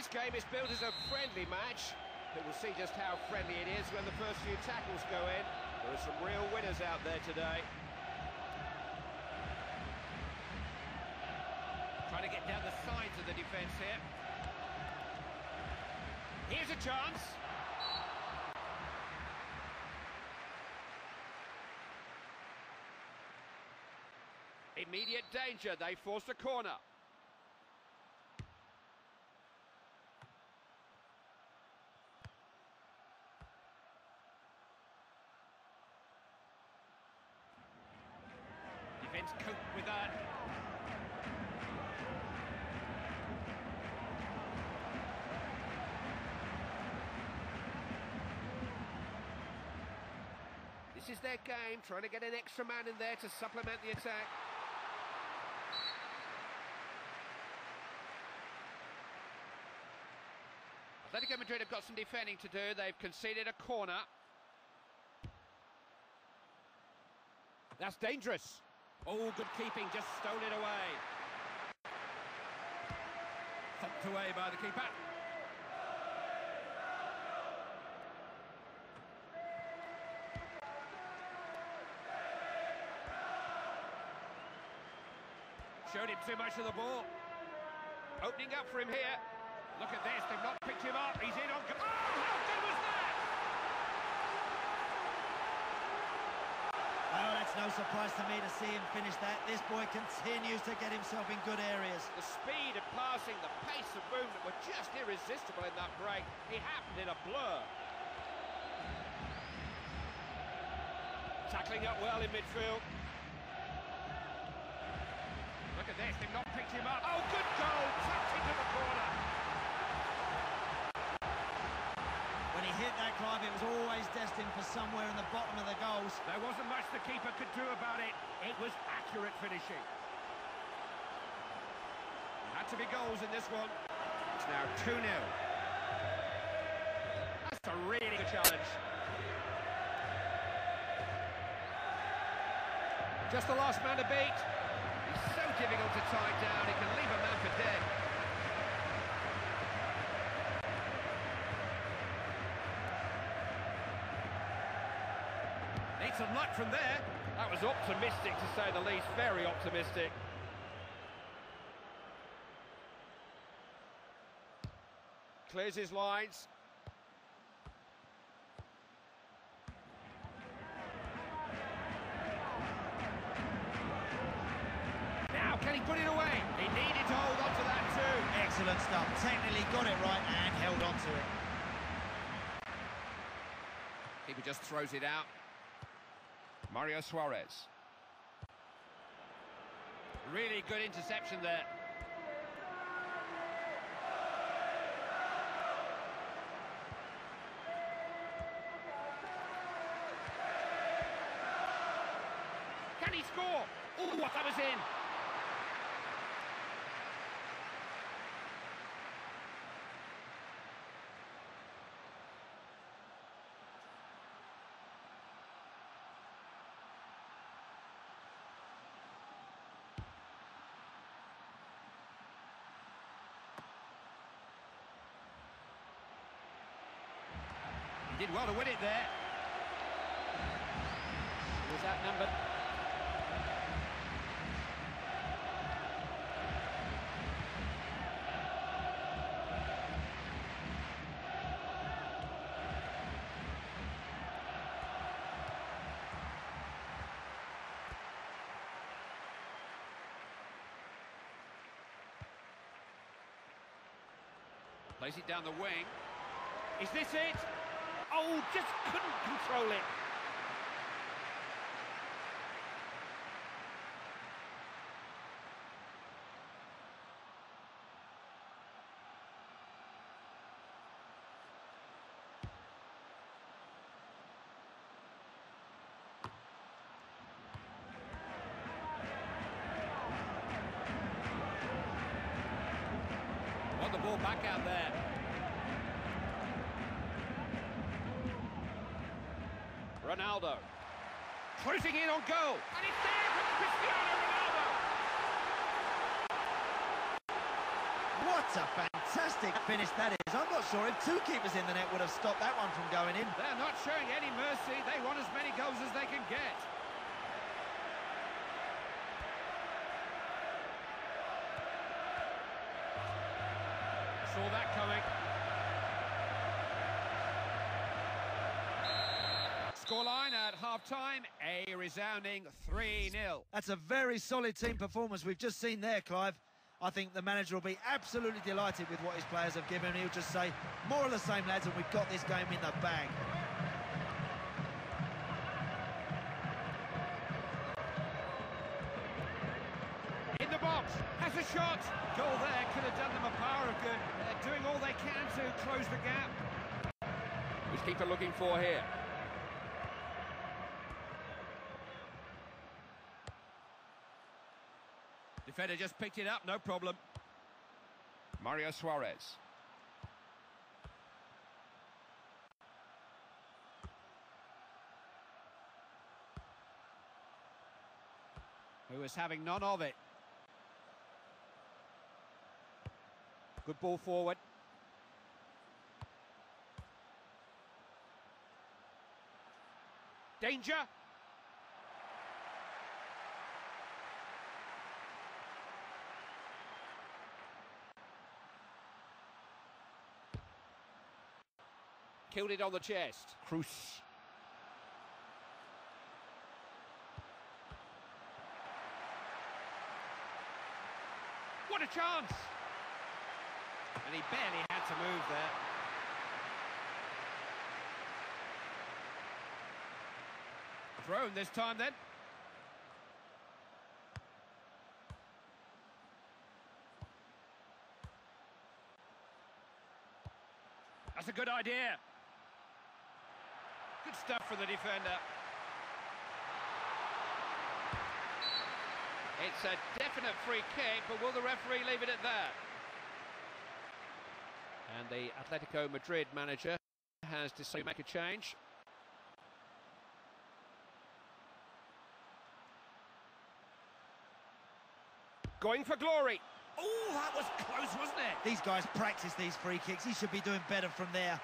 This game is billed as a friendly match, but we'll see just how friendly it is when the first few tackles go in. There are some real winners out there today. Trying to get down the sides of the defence here. Here's a chance. Immediate danger, they force a corner. Defence cope with that. This is their game, trying to get an extra man in there to supplement the attack. Atletico Madrid have got some defending to do. They've conceded a corner. That's dangerous. Oh, good keeping, just stole it away. Thumped away by the keeper. Showed him too much of the ball. Opening up for him here. Look at this, they've not picked him up. He's in on... Oh, how good was that? Well, that's no surprise to me to see him finish that. This boy continues to get himself in good areas. The speed of passing, the pace of movement were just irresistible in that break. It happened in a blur. Tackling up well in midfield. Look at this, they've not picked him up. Oh, good goal, tucked into the corner. When he hit that, Clive, it was always destined for somewhere in the bottom of the goals. There wasn't much the keeper could do about it. It was accurate finishing. There had to be goals in this one. It's now 2-0. That's a really good challenge. Just the last man to beat. He's so difficult to tie down, he can leave a man for dead. Need some luck from there. That was optimistic, to say the least. Very optimistic. Clears his lines. Now, can he put it away? He needed to hold on to that too. Excellent stuff. Technically got it right and held on to it. Keeper just throws it out. Mario Suarez. Really good interception there. Can he score? Oh, that was in. Did well to win it there. He was outnumbered. Plays it down the wing. Is this it? Oh, just couldn't control it. Want the ball back out there. Ronaldo, closing in on goal, and it's there from Cristiano Ronaldo! What That's a fantastic finish, that is. I'm not sure if two keepers in the net would have stopped that one from going in. They're not showing any mercy. They want as many goals as they can get. Saw that coming. Scoreline at half-time, a resounding 3-0. That's a very solid team performance we've just seen there, Clive. I think the manager will be absolutely delighted with what his players have given him. He'll just say, more of the same, lads, and we've got this game in the bag. In the box, has a shot. Goal there, could have done them a power of good. They're doing all they can to close the gap. Which keeper looking for here? Defender just picked it up, no problem. Mario Suarez. Who is having none of it. Good ball forward. Danger! Killed it on the chest. Cruz. What a chance! And he barely had to move there. Thrown this time then. That's a good idea. Good stuff for the defender. It's a definite free kick, but will the referee leave it at that? And the Atletico Madrid manager has decided to make a change. Going for glory. Oh, that was close, wasn't it? These guys practice these free kicks. He should be doing better from there.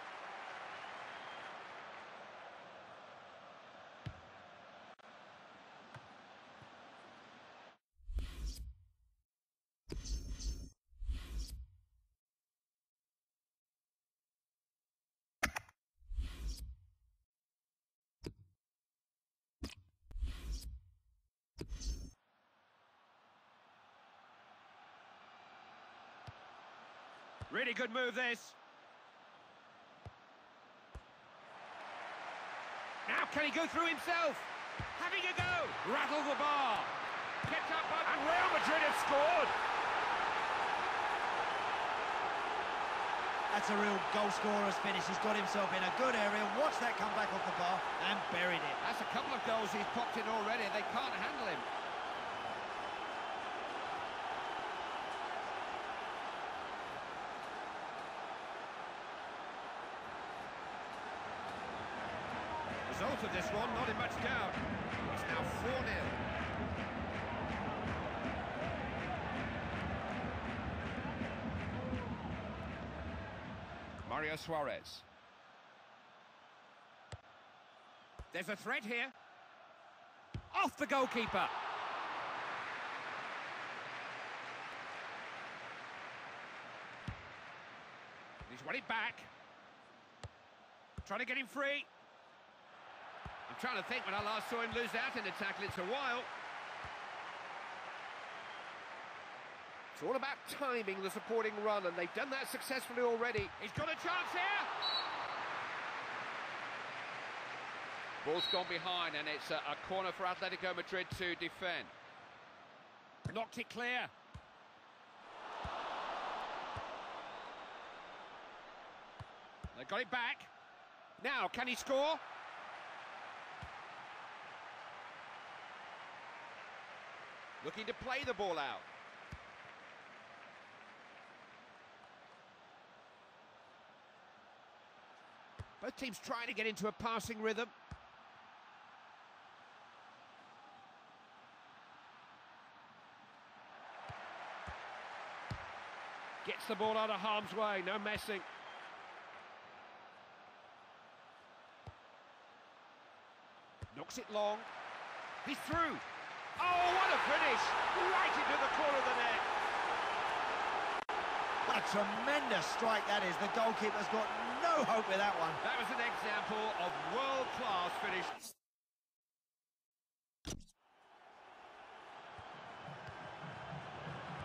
Really good move, this. Now can he go through himself? Having a go. Rattle the bar. Kept up by... And Real Madrid have scored. That's a real goal scorer's finish. He's got himself in a good area. Watch that come back off the bar and buried it. That's a couple of goals he's popped in already. They can't handle him. Result of this one, not in much doubt. It's now 4-0. Mario Suarez. There's a threat here. Off the goalkeeper. He's won it back. Trying to get him free. I'm trying to think when I last saw him lose out in the tackle. It's a while. It's all about timing the supporting run, and they've done that successfully already. He's got a chance here. Ball's gone behind, and it's a corner for Atletico Madrid to defend. Knocked it clear. They got it back. Now, can he score? Looking to play the ball out. Both teams trying to get into a passing rhythm. Gets gets the ball out of harm's way, no messing. Knocks it long. He's through. Oh, what a finish! Right into the corner of the net. What a tremendous strike that is. The goalkeeper's got no hope with that one. That was an example of world-class finish.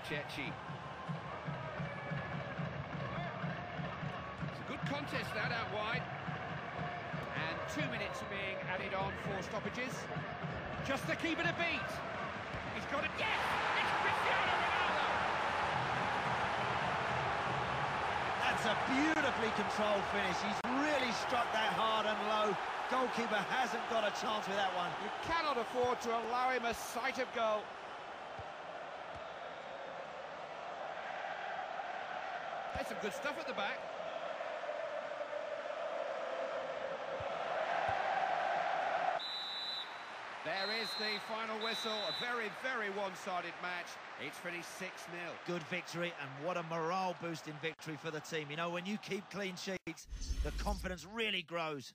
Chechi. It's a good contest that out wide. And 2 minutes are being added on for stoppages. Just to keep it a beat. He's got it. Yes! It's Cristiano Ronaldo! That's a beautifully controlled finish. He's really struck that hard and low. Goalkeeper hasn't got a chance with that one. You cannot afford to allow him a sight of goal. That's some good stuff at the back. There is the final whistle, a very, very one-sided match. It's finished 6-0. Good victory, and what a morale-boosting victory for the team. You know, when you keep clean sheets, the confidence really grows.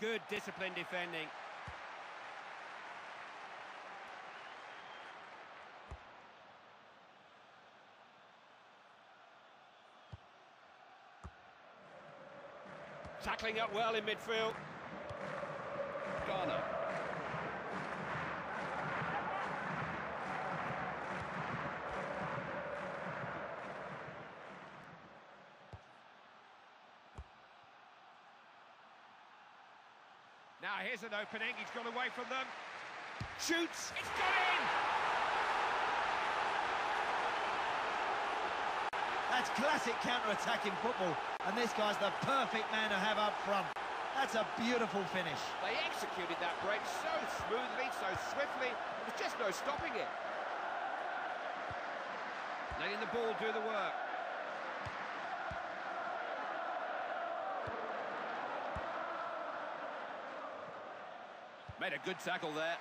Good disciplined defending. Tackling up well in midfield. Garner. Now here's an opening, he's got away from them. Shoots, it's got in! That's classic counter-attacking football, and this guy's the perfect man to have up front. That's a beautiful finish. They executed that break so smoothly, so swiftly, there was just no stopping it. Letting the ball do the work. Made a good tackle there.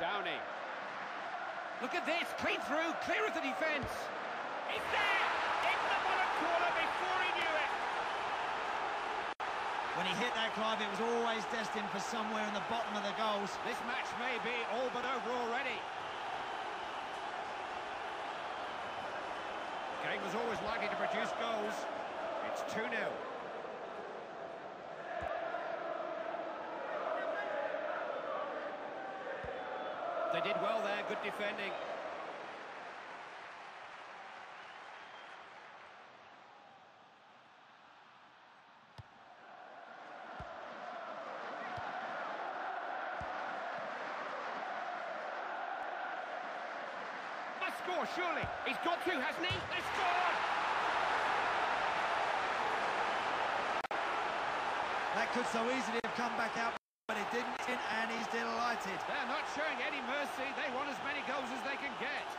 Downey. Look at this, clean through, clear of the defence. It's there! In the bottom corner before he knew it. When he hit that, Clive, it was always destined for somewhere in the bottom of the goals. This match may be all but over already. The game was always likely to produce goals. It's 2-0. They did well there, good defending. Score, surely. He's got to, hasn't he? They scored! That could so easily have come back out, but it didn't, and he's delighted. They're not showing any mercy. They want as many goals as they can get.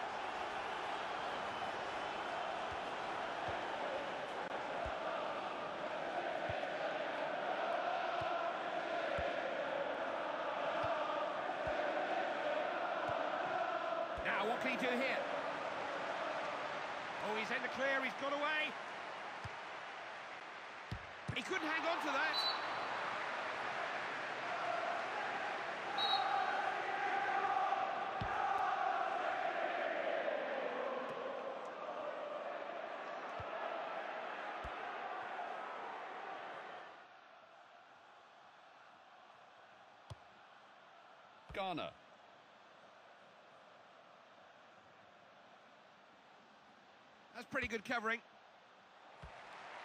Now, what can he do here? Oh, he's in the clear, he's got away. He couldn't hang on to that. Garner. That's pretty good covering.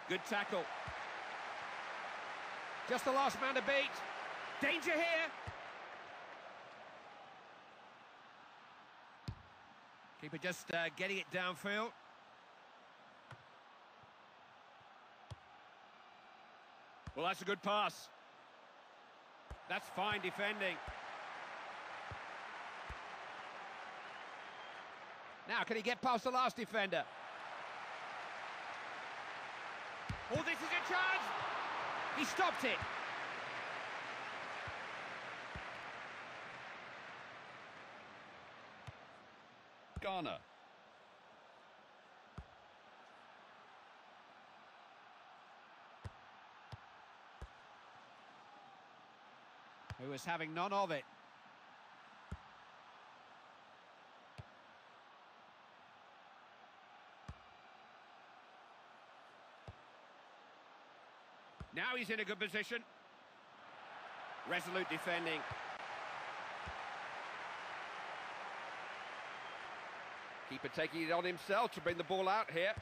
Good tackle. Just the last man to beat. Danger here. Keeper just getting it downfield. Well, that's a good pass. That's fine defending. Now, can he get past the last defender? Oh, this is a chance! He stopped it. Garner. Who was having none of it. Now he's in a good position. Resolute defending. Keeper taking it on himself to bring the ball out here.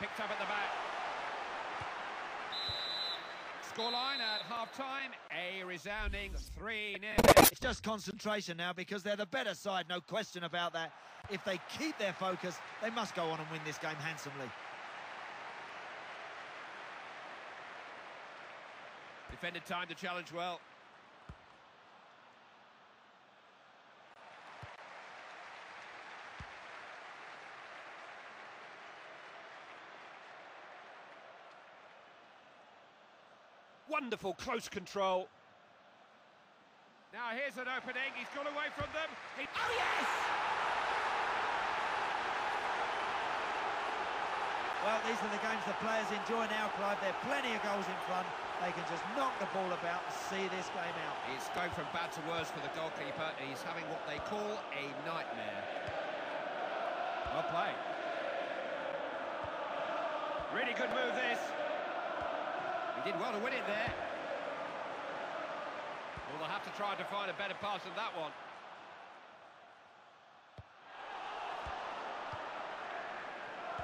Picked up at the back. Scoreline at half-time, a resounding 3-0. It's just concentration now because they're the better side, no question about that. If they keep their focus, they must go on and win this game handsomely. Defended time to challenge well. Wonderful close control. Now here's an opening, he's gone away from them. Oh yes! Well, these are the games the players enjoy now, Clive. There are plenty of goals in front. They can just knock the ball about and see this game out. It's going from bad to worse for the goalkeeper. He's having what they call a nightmare. Well played. Really good move, this. He did well to win it there. Well, they'll have to try to find a better pass than that one.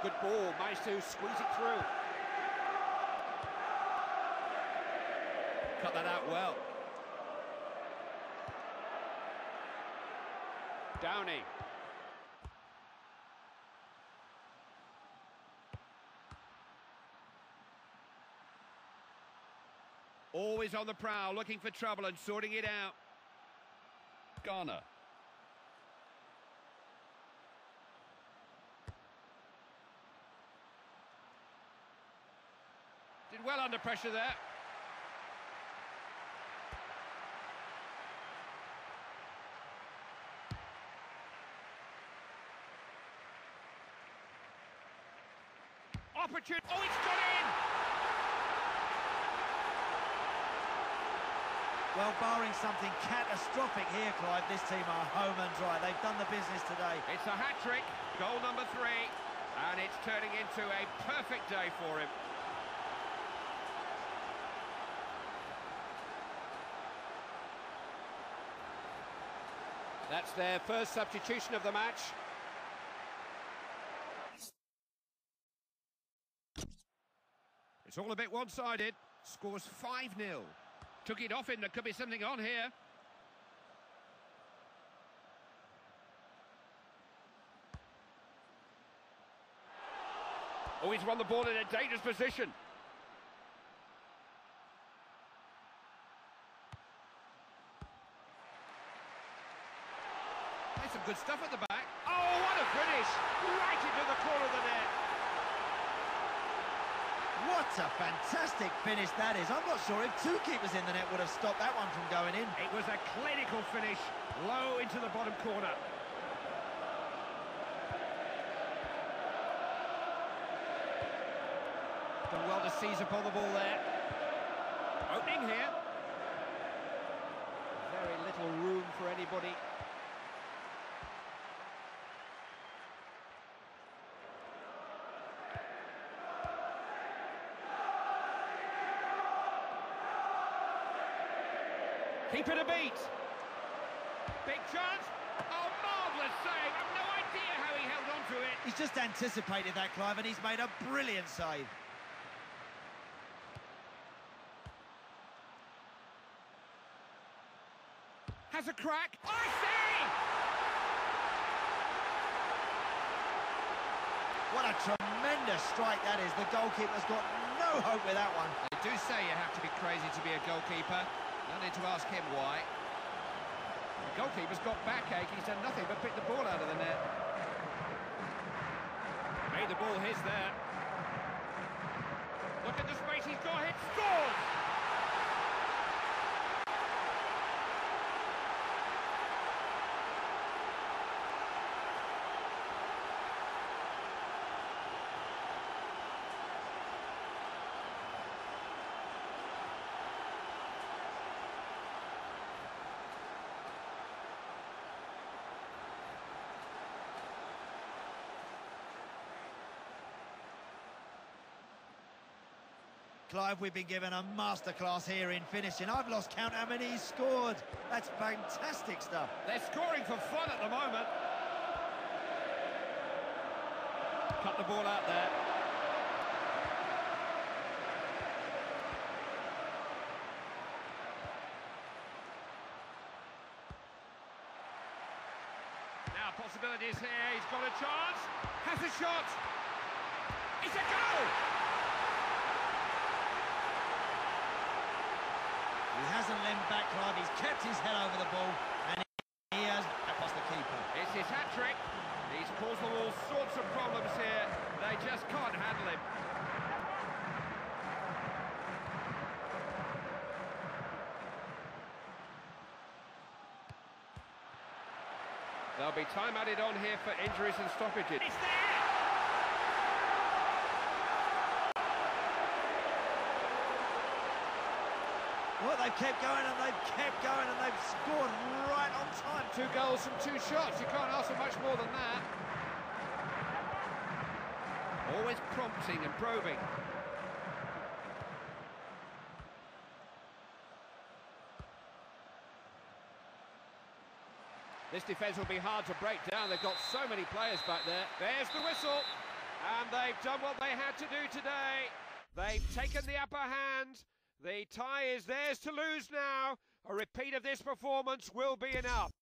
Good ball, managed to squeeze it through. Cut that out well. Downey. Always on the prowl, looking for trouble and sorting it out. Garner. Did well under pressure there. Opportunity. Oh, it's got in! Well, barring something catastrophic here, Clive, this team are home and dry. They've done the business today. It's a hat-trick, goal number 3, and it's turning into a perfect day for him. That's their first substitution of the match. It's all a bit one-sided. Scores 5-0. Took it off him, there could be something on here. Oh, he's won the ball in a dangerous position. That's some good stuff at the back. Oh, what a finish! Right into the corner of the net. What a fantastic finish that is. I'm not sure if two keepers in the net would have stopped that one from going in. It was a clinical finish, low into the bottom corner. Done well to seize upon the ball there. Opening here. Very little room for anybody. Keep it a beat. Big chance. Oh, marvellous save. I've no idea how he held on to it. He's just anticipated that, Clive, and he's made a brilliant save. Has a crack. Oh, I see! What a tremendous strike that is. The goalkeeper's got no hope with that one. They do say you have to be crazy to be a goalkeeper. I need to ask him why. The goalkeeper's got backache, he's done nothing but pick the ball out of the net. Made the ball his there. Look at the space he's got, hit, scored! Clive, we've been given a masterclass here in finishing. I've lost count how many he's scored. That's fantastic stuff. They're scoring for fun at the moment. Cut the ball out there. Now possibilities here, he's got a chance. Has a shot. It's a goal! He hasn't leaned back, Clive, he's kept his head over the ball, and he has past the keeper. It's his hat-trick. He's caused them all sorts of problems here. They just can't handle him. There'll be time added on here for injuries and stoppages. It's there! Well, they've kept going and they've kept going and they've scored right on time. 2 goals from 2 shots. You can't ask for much more than that. Always prompting and probing. This defence will be hard to break down. They've got so many players back there. There's the whistle. And they've done what they had to do today. They've taken the upper hand. The tie is theirs to lose now. A repeat of this performance will be enough.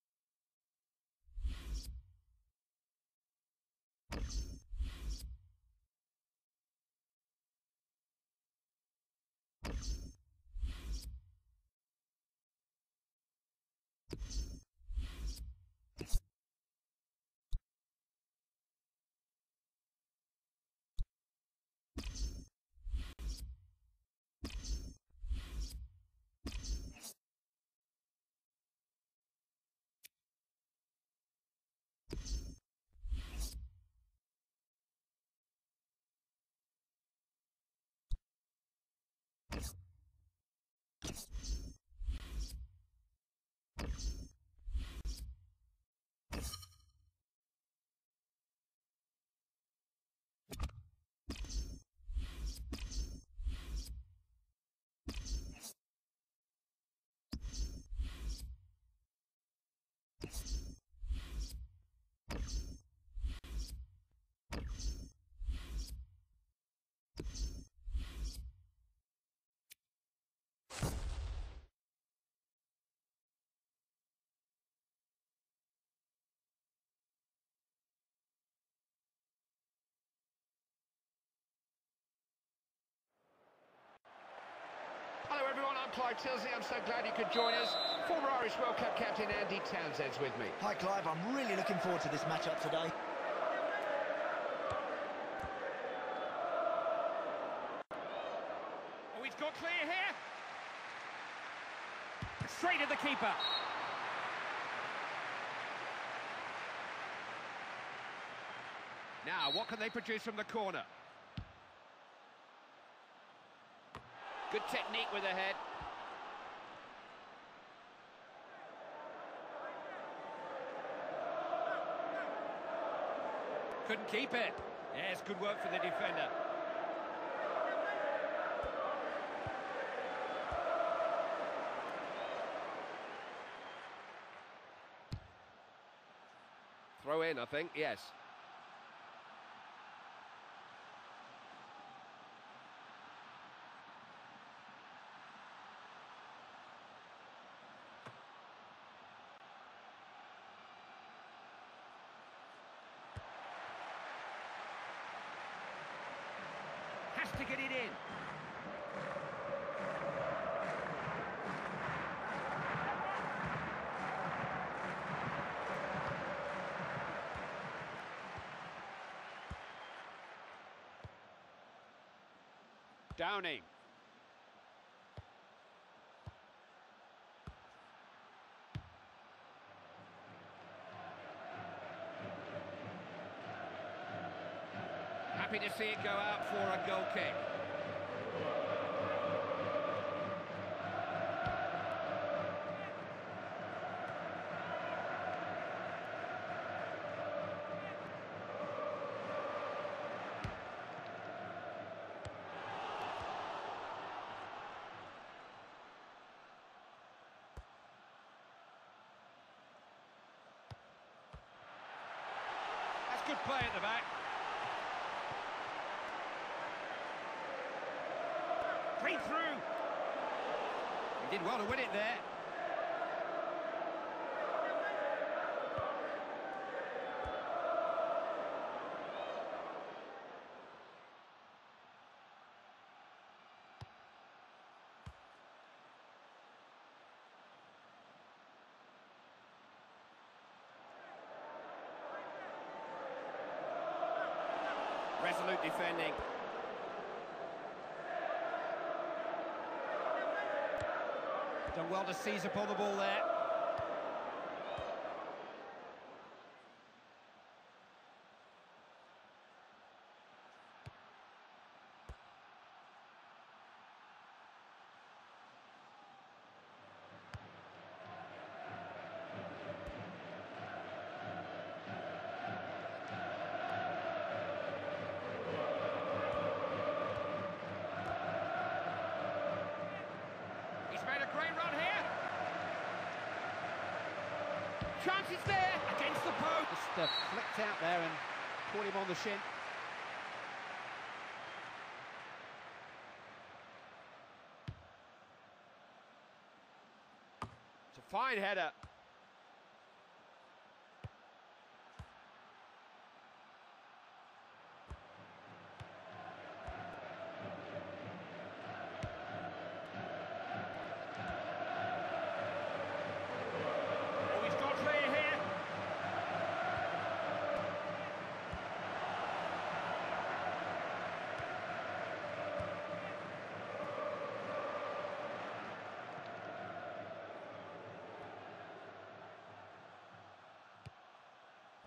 Hello everyone, I'm Clive Tilsey, I'm so glad you could join us. Former Irish World Cup captain Andy Townsend's with me. Hi Clive, I'm really looking forward to this match-up today. Oh, he's got clear here. Straight at the keeper. Now, what can they produce from the corner? Good technique with the head. Couldn't keep it. Yes, good work for the defender. Throw in, I think, yes. To get it in. Downing. Happy to see it go out for a goal kick. That's good play at the back. Free through. He did well to win it there. Resolute defending. Done well to seize upon the ball there. a great run here. Chance is there against the post. Just flicked out there and caught him on the shin. It's a fine header.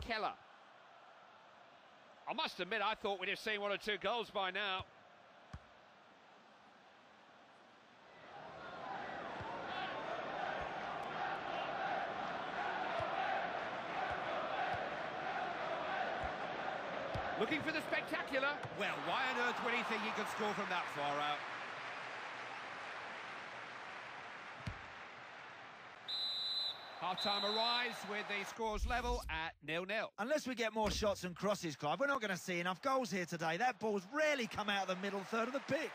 Keller. I must admit, I thought we'd have seen one or two goals by now. Looking for the spectacular. Well, why on earth would he think he could score from that far out? Half-time arrives with the scores level at 0-0. Unless we get more shots and crosses, Clive, we're not going to see enough goals here today. That ball's rarely come out of the middle third of the pitch.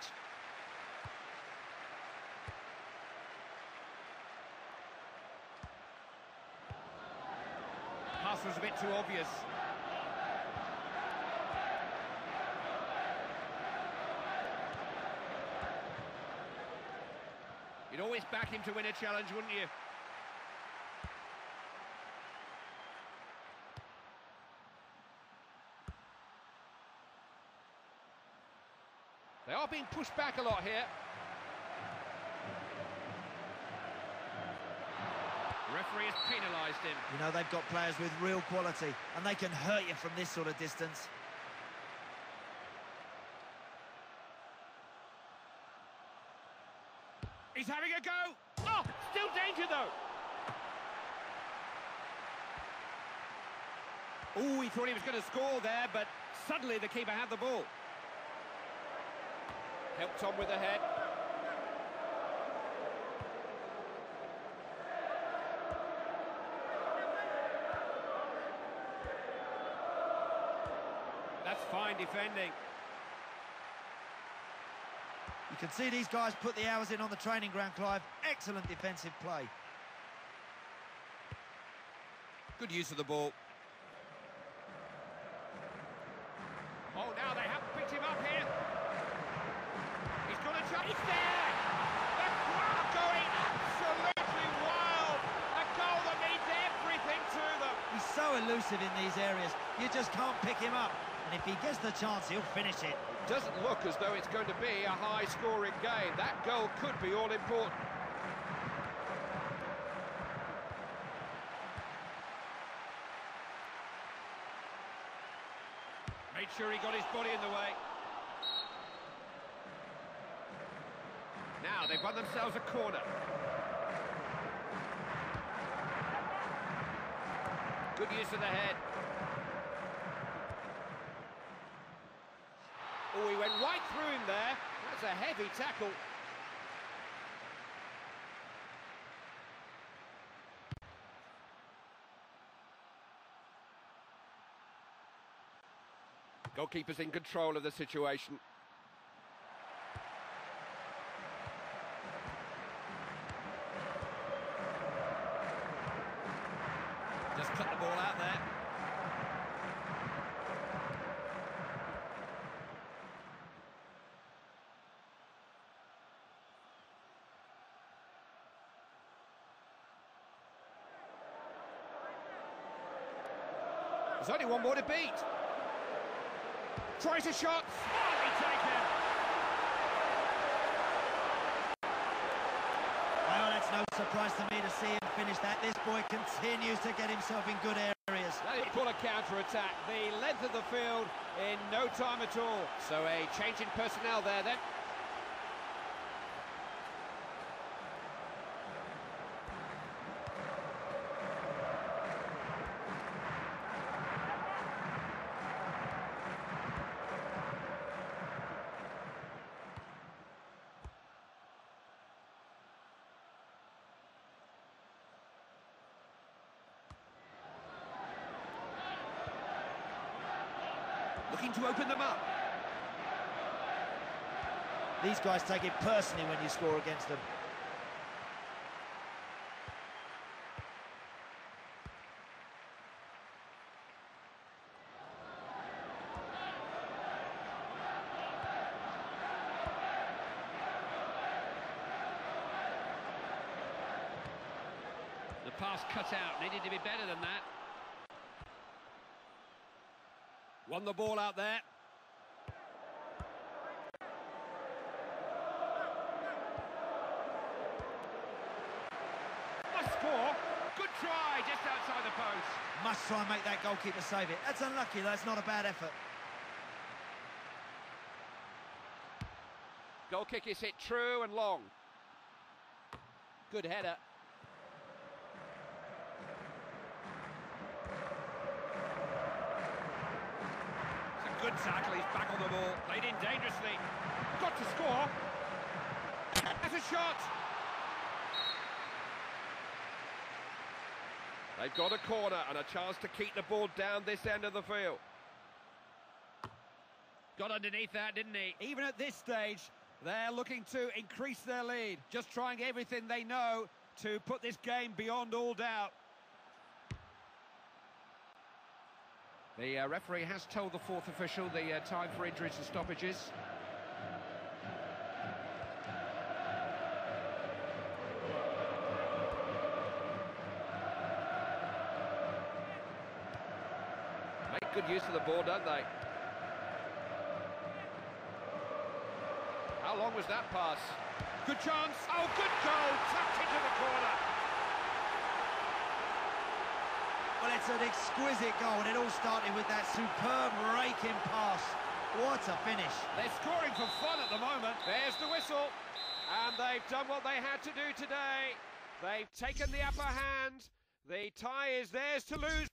Pass was a bit too obvious. You'd always back him to win a challenge, wouldn't you? They are being pushed back a lot here. The referee has penalised him. You know, they've got players with real quality, and they can hurt you from this sort of distance. He's having a go. Oh, still danger, though. Oh, he thought he was going to score there, but suddenly the keeper had the ball. Helped on with the head. That's fine defending. You can see these guys put the hours in on the training ground, Clive. Excellent defensive play. Good use of the ball. Oh, now they haven't picked him up here. It's there! The crowd going absolutely wild! A goal that means everything to them! He's so elusive in these areas, you just can't pick him up. And if he gets the chance, he'll finish it. It doesn't look as though it's going to be a high-scoring game. That goal could be all-important. Made sure he got his body in the way. Now they've won themselves a corner. Good use of the head. Oh, he went right through him there. That's a heavy tackle. Goalkeeper's in control of the situation. Just cut the ball out there. There's only one more to beat. Tries a shot. Smartly taken. Well, that's no surprise to me to see him finish that. This boy continues to get himself in good areas. They pull a counter-attack. The length of the field in no time at all. So a change in personnel there then. looking to open them up. These guys take it personally when you score against them. The pass cut out, needed to be better than that. Won the ball out there. Must score. Good try, just outside the post. Must try and make that goalkeeper save it. That's unlucky, that's not a bad effort. Goal kick is hit true and long. Good header. Good tackle, he's back on the ball, played in dangerously, got to score, that's a shot! They've got a corner and a chance to keep the ball down this end of the field. Got underneath that, didn't he? Even at this stage, they're looking to increase their lead, just trying everything they know to put this game beyond all doubt. The referee has told the fourth official the time for injuries and stoppages. Make good use of the ball, don't they? How long was that pass? Good chance. Oh, good goal. Tucked into the corner. Well, it's an exquisite goal, and it all started with that superb raking pass. What a finish. They're scoring for fun at the moment. There's the whistle, and they've done what they had to do today. They've taken the upper hand. The tie is theirs to lose.